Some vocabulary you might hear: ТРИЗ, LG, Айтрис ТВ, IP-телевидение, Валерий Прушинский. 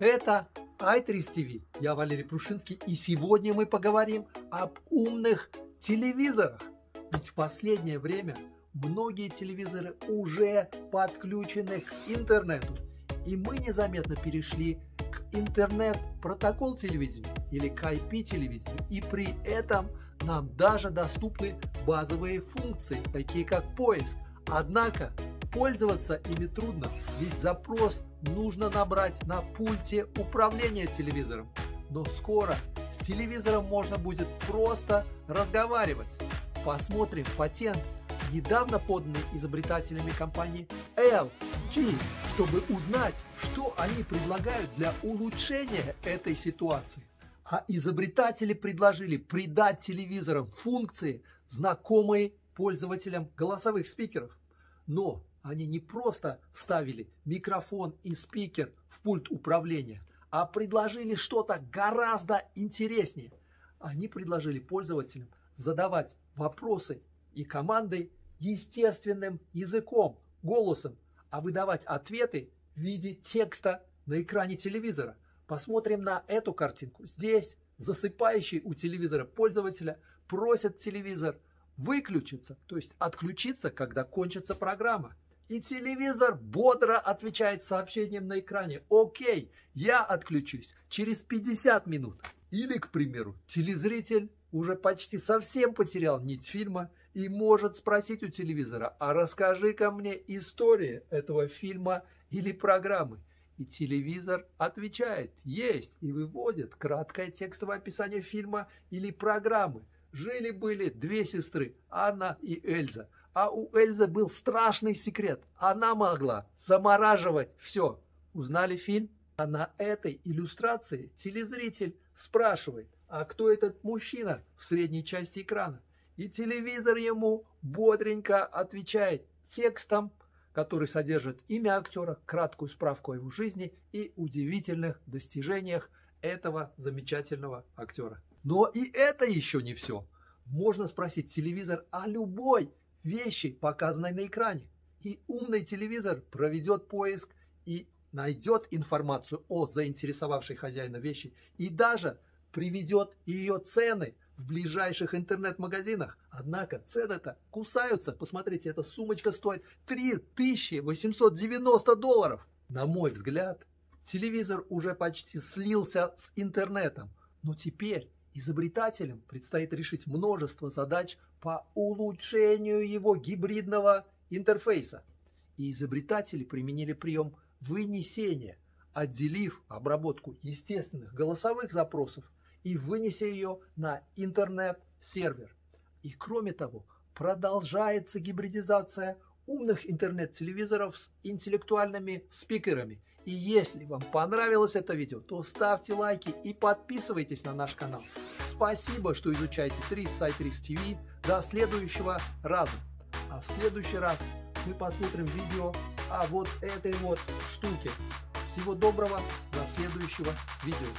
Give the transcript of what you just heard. Это Айтрис ТВ. Я Валерий Прушинский, и сегодня мы поговорим об умных телевизорах. Ведь в последнее время многие телевизоры уже подключены к интернету, и мы незаметно перешли к интернет-протокол телевидения или к IP-телевидению, и при этом нам даже доступны базовые функции, такие как поиск. Однако пользоваться ими трудно, ведь запрос нужно набрать на пульте управления телевизором. Но скоро с телевизором можно будет просто разговаривать. Посмотрим патент, недавно поданный изобретателями компании LG, чтобы узнать, что они предлагают для улучшения этой ситуации. А изобретатели предложили придать телевизорам функции, знакомые пользователям голосовых спикеров. Но они не просто вставили микрофон и спикер в пульт управления, а предложили что-то гораздо интереснее. Они предложили пользователям задавать вопросы и команды естественным языком, голосом, а выдавать ответы в виде текста на экране телевизора. Посмотрим на эту картинку. Здесь засыпающий у телевизора пользователя просит телевизор выключиться, то есть отключиться, когда кончится программа. И телевизор бодро отвечает сообщением на экране: «Окей, я отключусь через 50 минут». Или, к примеру, телезритель уже почти совсем потерял нить фильма и может спросить у телевизора: «А расскажи-ка мне историю этого фильма или программы». И телевизор отвечает: «Есть», и выводит краткое текстовое описание фильма или программы. Жили-были две сестры, Анна и Эльза. А у Эльзы был страшный секрет. Она могла замораживать все. Узнали фильм? А на этой иллюстрации телезритель спрашивает: «А кто этот мужчина в средней части экрана?» И телевизор ему бодренько отвечает текстом, который содержит имя актера, краткую справку о его жизни и удивительных достижениях этого замечательного актера. Но и это еще не все. Можно спросить телевизор о любой вещи, показанной на экране. И умный телевизор проведет поиск и найдет информацию о заинтересовавшей хозяина вещи и даже приведет ее цены в ближайших интернет-магазинах. Однако цены-то кусаются. Посмотрите, эта сумочка стоит $3890. На мой взгляд, телевизор уже почти слился с интернетом. Но теперь изобретателям предстоит решить множество задач по улучшению его гибридного интерфейса. И изобретатели применили прием вынесения, отделив обработку естественных голосовых запросов и вынеся ее на интернет-сервер. И кроме того, продолжается гибридизация умных интернет-телевизоров с интеллектуальными спикерами. И если вам понравилось это видео, то ставьте лайки и подписывайтесь на наш канал. Спасибо, что изучаете ТРИЗ с Айтрис ТВ. До следующего раза. А в следующий раз мы посмотрим видео о вот этой вот штуке. Всего доброго, до следующего видео.